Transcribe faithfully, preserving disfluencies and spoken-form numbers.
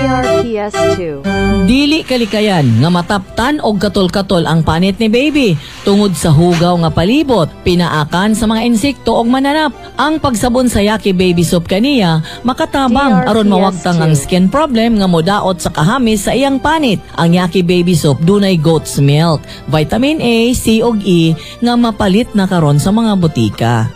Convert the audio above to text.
D R P S two. Dili kalikayan nga mataptan og katol-katol ang panit ni baby tungod sa hugaw nga palibot, pinaakan sa mga insekto og mananap. Ang pagsabon sa Yaki baby soap kaniya makatabang aron mawagtang ang skin problem nga modaot sa kahamis sa iyang panit. Ang Yaki baby soap dunay goat's milk, vitamin A, C ug E nga mapalit na karon sa mga butika.